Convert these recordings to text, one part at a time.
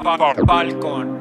Falcon.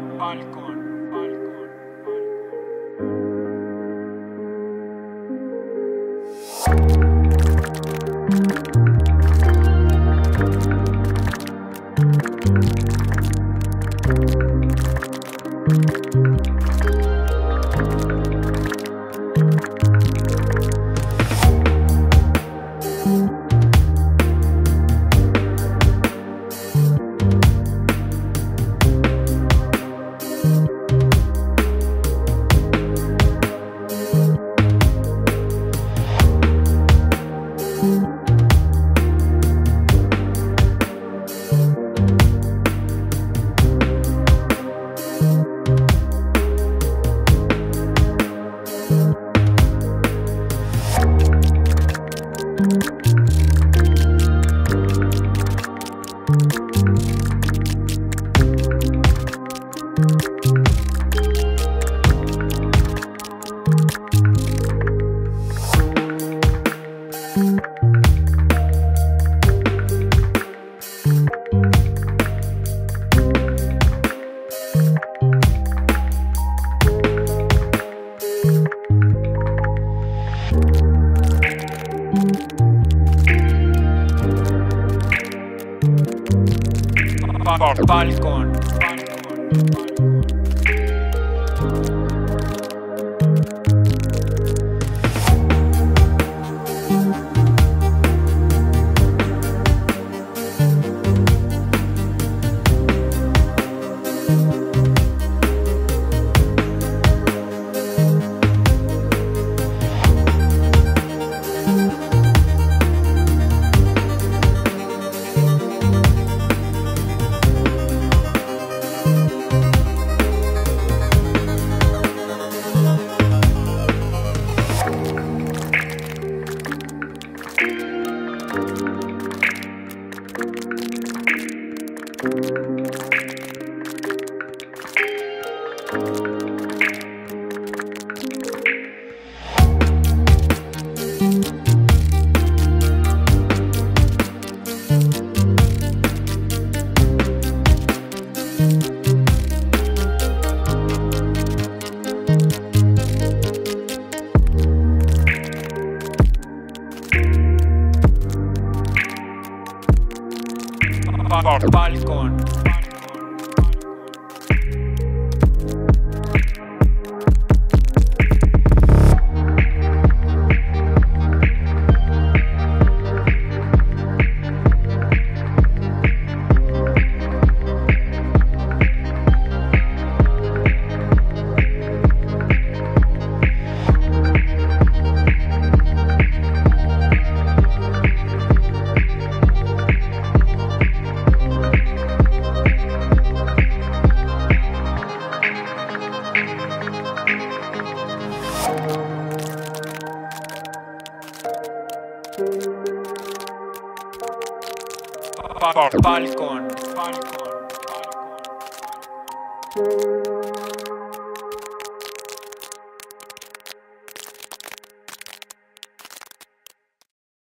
Falcon.